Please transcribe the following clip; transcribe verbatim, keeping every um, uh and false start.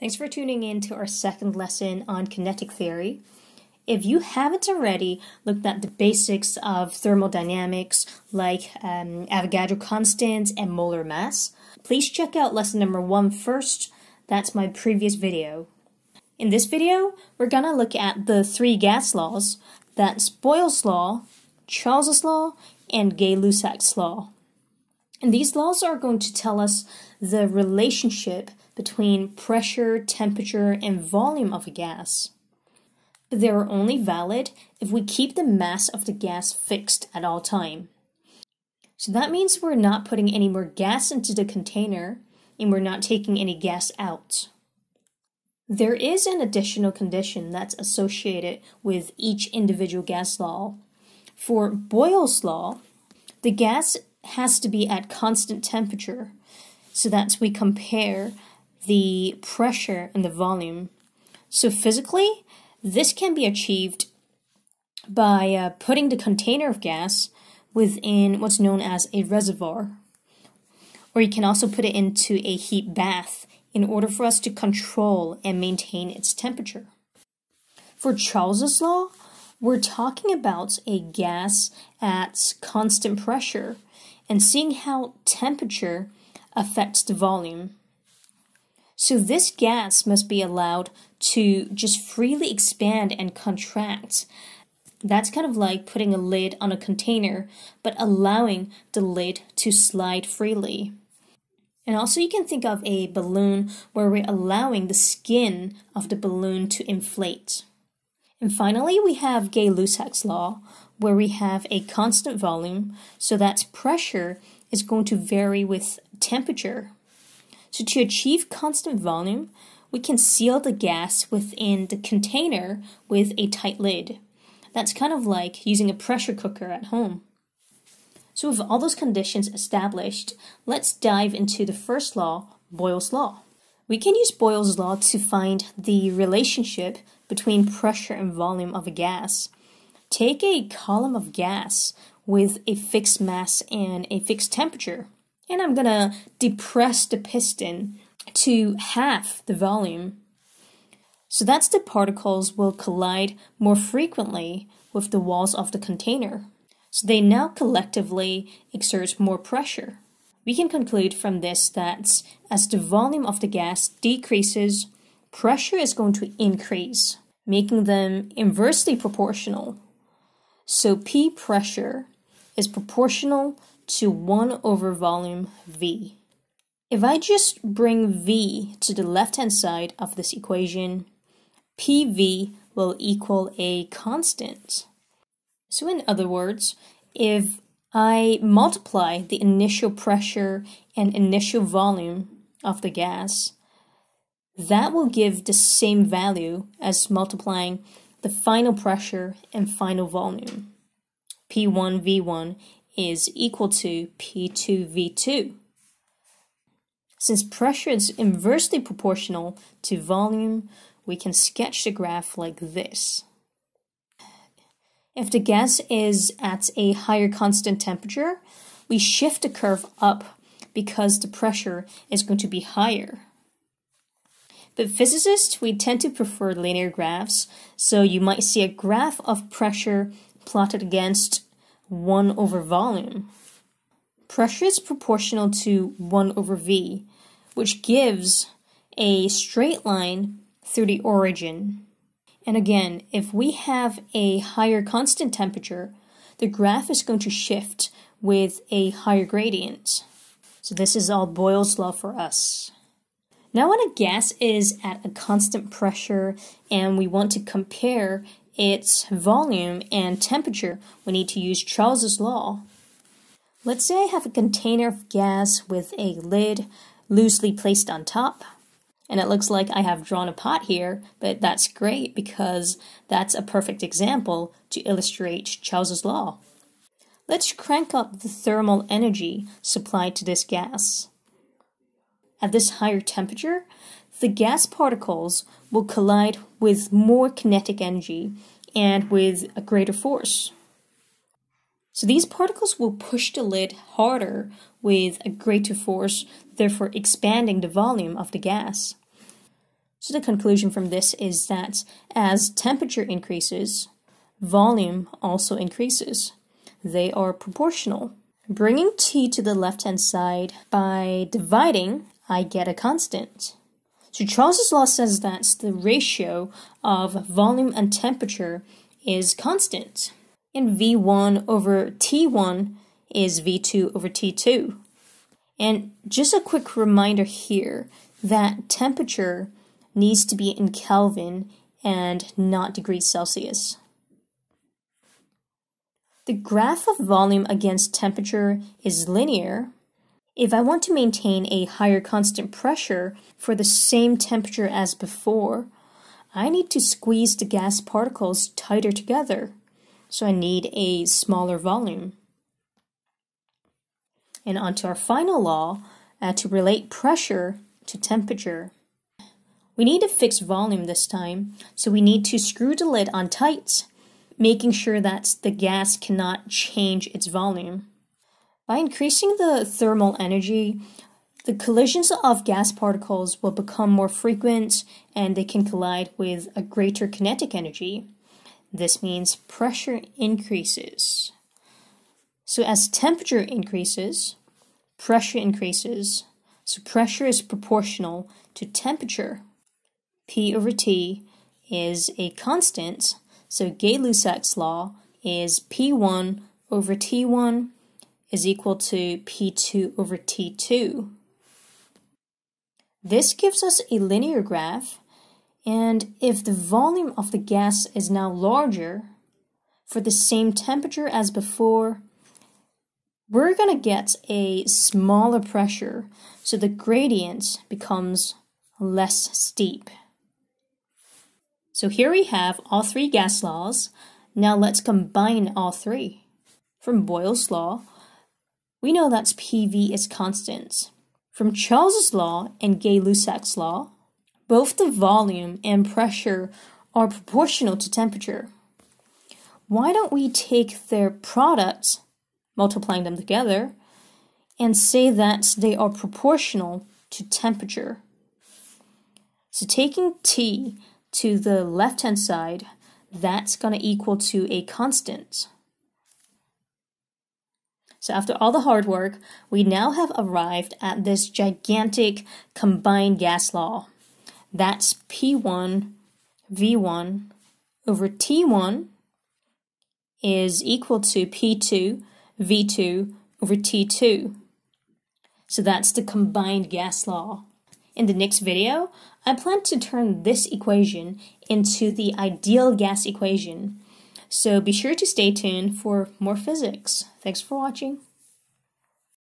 Thanks for tuning in to our second lesson on kinetic theory. If you haven't already looked at the basics of thermodynamics like um, Avogadro Constant and molar mass, please check out lesson number one first. That's my previous video. In this video, we're going to look at the three gas laws. That's Boyle's law, Charles's law, and Gay-Lussac's law. And these laws are going to tell us the relationship between pressure, temperature, and volume of a gas. But they are only valid if we keep the mass of the gas fixed at all time. So that means we're not putting any more gas into the container, and we're not taking any gas out. There is an additional condition that's associated with each individual gas law. For Boyle's law, the gas has to be at constant temperature, so that we compare the pressure and the volume. So physically, this can be achieved by uh, putting the container of gas within what's known as a reservoir. Or you can also put it into a heat bath in order for us to control and maintain its temperature. For Charles's law, we're talking about a gas at constant pressure and seeing how temperature affects the volume. So this gas must be allowed to just freely expand and contract. That's kind of like putting a lid on a container, but allowing the lid to slide freely. And also you can think of a balloon where we're allowing the skin of the balloon to inflate. And finally, we have Gay-Lussac's law, where we have a constant volume, so that pressure is going to vary with temperature. So to achieve constant volume, we can seal the gas within the container with a tight lid. That's kind of like using a pressure cooker at home. So with all those conditions established, let's dive into the first law, Boyle's law. We can use Boyle's law to find the relationship between pressure and volume of a gas. Take a column of gas with a fixed mass and a fixed temperature. And I'm going to depress the piston to half the volume. So that's the particles will collide more frequently with the walls of the container. So they now collectively exert more pressure. We can conclude from this that as the volume of the gas decreases, pressure is going to increase, making them inversely proportional. So P pressure is proportional to one over volume V. If I just bring V to the left-hand side of this equation, P V will equal a constant. So in other words, if I multiply the initial pressure and initial volume of the gas, that will give the same value as multiplying the final pressure and final volume. P one V one is equal to P two V two. Since pressure is inversely proportional to volume, we can sketch the graph like this. If the gas is at a higher constant temperature, we shift the curve up because the pressure is going to be higher. But physicists, we tend to prefer linear graphs, so you might see a graph of pressure plotted against one over volume. Pressure is proportional to one over V, which gives a straight line through the origin. And again, if we have a higher constant temperature, the graph is going to shift with a higher gradient. So this is all Boyle's law for us. Now when a gas is at a constant pressure and we want to compare its volume and temperature, we need to use Charles's law. Let's say I have a container of gas with a lid loosely placed on top. And it looks like I have drawn a pot here, but that's great because that's a perfect example to illustrate Charles's law. Let's crank up the thermal energy supplied to this gas. At this higher temperature, the gas particles will collide with more kinetic energy and with a greater force. So these particles will push the lid harder with a greater force, therefore expanding the volume of the gas. So the conclusion from this is that as temperature increases, volume also increases. They are proportional. Bringing t to the left-hand side by dividing, I get a constant. So Charles's law says that the ratio of volume and temperature is constant. And V one over T one is V two over T two. And just a quick reminder here that temperature needs to be in Kelvin and not degrees Celsius. The graph of volume against temperature is linear. If I want to maintain a higher constant pressure for the same temperature as before, I need to squeeze the gas particles tighter together, so I need a smaller volume. And onto our final law, uh, to relate pressure to temperature. We need a fixed volume this time, so we need to screw the lid on tight, making sure that the gas cannot change its volume. By increasing the thermal energy, the collisions of gas particles will become more frequent and they can collide with a greater kinetic energy. This means pressure increases. So as temperature increases, pressure increases. So pressure is proportional to temperature. P over T is a constant. So Gay-Lussac's law is P one over T one is equal to P two over T two. This gives us a linear graph, and if the volume of the gas is now larger for the same temperature as before, we're going to get a smaller pressure, so the gradient becomes less steep. So here we have all three gas laws. Now let's combine all three. From Boyle's law, we know that P V is constant. From Charles's law and Gay-Lussac's law, both the volume and pressure are proportional to temperature. Why don't we take their products, multiplying them together, and say that they are proportional to temperature? So taking T to the left-hand side, that's going to equal to a constant. So after all the hard work, we now have arrived at this gigantic combined gas law. That's P one, V one over T one is equal to P two, V two over T two. So that's the combined gas law. In the next video, I plan to turn this equation into the ideal gas equation. So be sure to stay tuned for more physics. Thanks for watching.